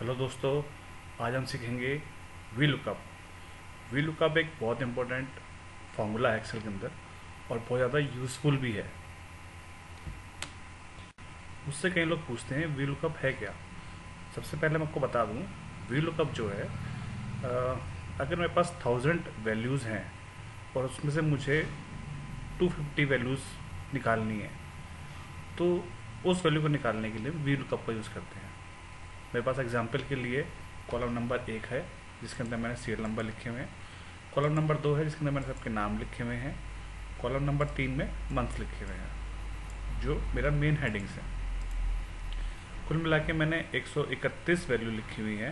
Hello दोस्तों, आज हम सीखेंगे वी लुकअप। वी लुकअप एक बहुत इम्पोर्टेंट फार्मूला है एक्सेल के अंदर और बहुत ज़्यादा यूज़फुल भी है। उससे कई लोग पूछते हैं वी लुकअप है क्या। सबसे पहले मैं आपको बता दूं, वी लुकअप जो है अगर मेरे पास 1000 वैल्यूज़ हैं और उसमें से मुझे 250 वैल्यूज़ निकालनी है तो उस वैल्यू को निकालने के लिए वी लुकअप का यूज़ करते हैं। मेरे पास एग्जाम्पल के लिए कॉलम नंबर 1 है जिसके अंदर मैंने सीरियल नंबर लिखे हुए हैं। कॉलम नंबर 2 है जिसके अंदर मैंने सबके नाम लिखे हुए हैं। कॉलम नंबर 3 में मंथ लिखे हुए हैं जो मेरा मेन हेडिंग्स है। कुल मिला के मैंने 131 वैल्यू लिखी हुई है,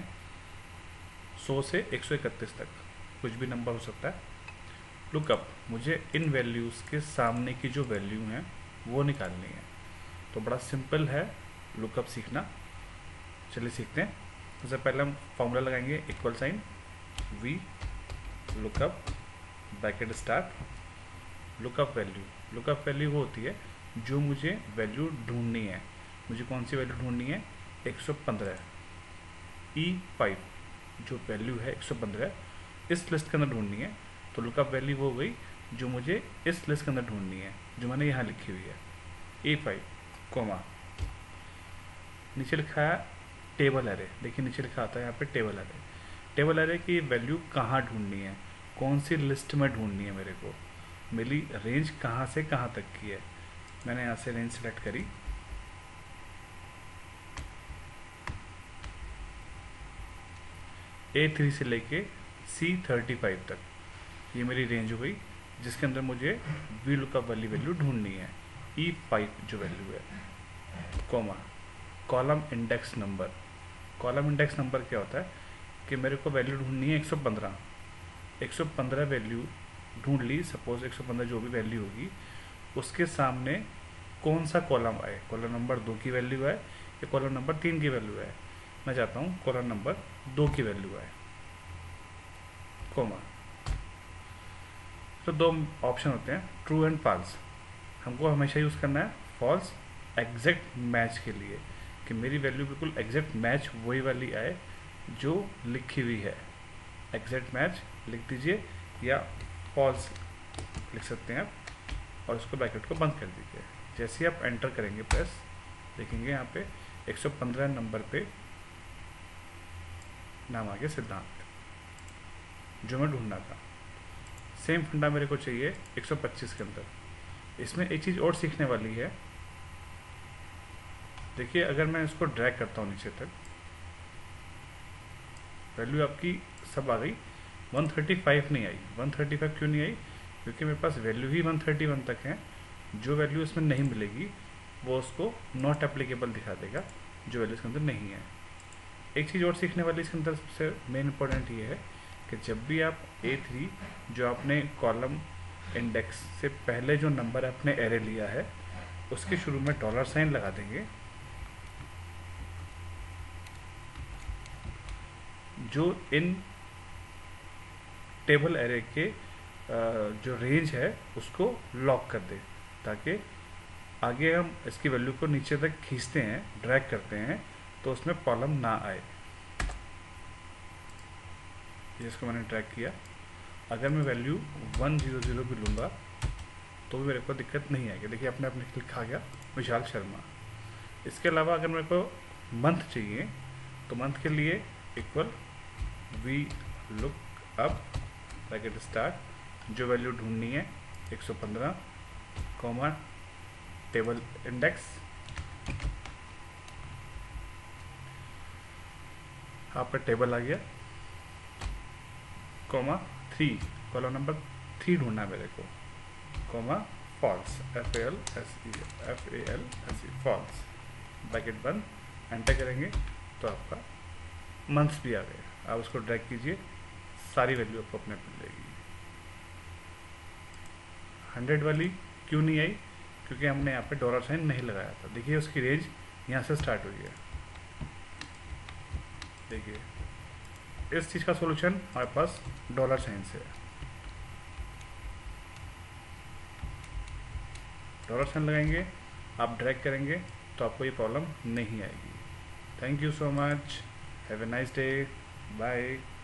100 से 131 तक कुछ भी नंबर हो सकता है। लुकअप मुझे इन वैल्यूज़ के सामने की जो वैल्यू हैं वो निकालनी है। तो बड़ा सिंपल है लुकअप सीखना, चलिए सीखते हैं। सबसे पहले हम फॉर्मूला लगाएंगे equal sign V lookup bracket start lookup value. Lookup value वो होती है जो मुझे वैल्यू ढूंढनी है। मुझे कौन सी वैल्यू ढूंढनी है, 115 E5 जो वैल्यू है 115 इस लिस्ट के अंदर ढूंढनी है। तो लुकअप वैल्यू वो हो गई जो मुझे इस लिस्ट के अंदर ढूंढनी है जो मैंने यहाँ लिखी हुई है। E5 कोमा नीचे लिखा है टेबल एरे। देखिए नीचे लिखा आता है यहाँ पे टेबल एरे। टेबल एरे की वैल्यू कहाँ ढूंढनी है, कौन सी लिस्ट में ढूंढनी है, मेरे को मेरी रेंज कहाँ से कहाँ तक की है। मैंने यहाँ से रेंज सेलेक्ट करी, A3 से लेके C35 तक ये मेरी रेंज हो गई जिसके अंदर मुझे वी लुकअप वाली वैल्यू ढूंढनी है। E5 जो वैल्यू है comma column index number. Column index number क्या होता है कि मेरे को वैल्यू ढूंढनी है 115। 115 वैल्यू ढूंढ ली, सपोज 115 जो भी वैल्यू होगी उसके सामने कौन सा कॉलम आए, कॉलम नंबर 2 की वैल्यू आए या कॉलम नंबर 3 की वैल्यू आए। मैं चाहता हूँ कॉलम नंबर 2 की वैल्यू आए कोमा। तो 2 ऑप्शन होते हैं ट्रू एंड फॉल्स। हमको हमेशा यूज़ करना है फॉल्स एग्जैक्ट मैच के लिए कि मेरी वैल्यू बिल्कुल एग्जैक्ट मैच वही वाली आए जो लिखी हुई है। एग्जैक्ट मैच लिख दीजिए या फॉल्स लिख सकते हैं आप और उसको ब्रैकेट को बंद कर दीजिए। जैसे ही आप एंटर करेंगे प्रेस, देखेंगे यहाँ पे 115 नंबर पे नाम आ गया सिद्धांत जो मैं ढूंढना था। सेम फंडा मेरे को चाहिए 125 के अंदर। इसमें एक चीज़ और सीखने वाली है। देखिए अगर मैं इसको ड्रैग करता हूँ नीचे तक, वैल्यू आपकी सब आ गई, 135 नहीं आई। 135 क्यों नहीं आई, क्योंकि मेरे पास वैल्यू ही 131 तक है। जो वैल्यू इसमें नहीं मिलेगी वो उसको नॉट एप्लीकेबल दिखा देगा जो वैल्यू इसके अंदर नहीं है। एक चीज़ और सीखने वाली इसके अंदर सबसे मेन इम्पोर्टेंट ये है कि जब भी आप A3 जो आपने कॉलम इंडेक्स से पहले जो नंबर आपने एरे लिया है उसके शुरू में डॉलर साइन लगा देंगे, जो इन टेबल एरे के जो रेंज है उसको लॉक कर दे ताकि आगे हम इसकी वैल्यू को नीचे तक खींचते हैं, ड्रैग करते हैं तो उसमें प्रॉब्लम ना आए। इसको मैंने ड्रैग किया। अगर मैं वैल्यू 100 भी लूँगा तो भी मेरे को दिक्कत नहीं आएगी। देखिए अपने आप लिखा गया विशाल शर्मा। इसके अलावा अगर मेरे को मंथ चाहिए तो मंथ के लिए equal V look up bracket start जो वैल्यू ढूंढनी है 115 कॉमा टेबल इंडेक्स। आपका टेबल आ गया कॉमा 3 कॉलम नंबर 3 ढूंढना है मेरे को comma false FALSE false bracket बंद। एंटर करेंगे तो आपका मंथ्स भी आ गए। आप उसको ड्रैग कीजिए, सारी वैल्यू आपको अपने मिल जाएगी। 100 वाली क्यों नहीं आई, क्योंकि हमने यहाँ पे डॉलर साइन नहीं लगाया था। देखिए उसकी रेंज यहाँ से स्टार्ट हुई है। देखिए इस चीज़ का सोल्यूशन हमारे पास डॉलर साइन से है। डॉलर साइन लगाएंगे, आप ड्रैग करेंगे तो आपको ये प्रॉब्लम नहीं आएगी। Thank you so much. Have a nice day, bye.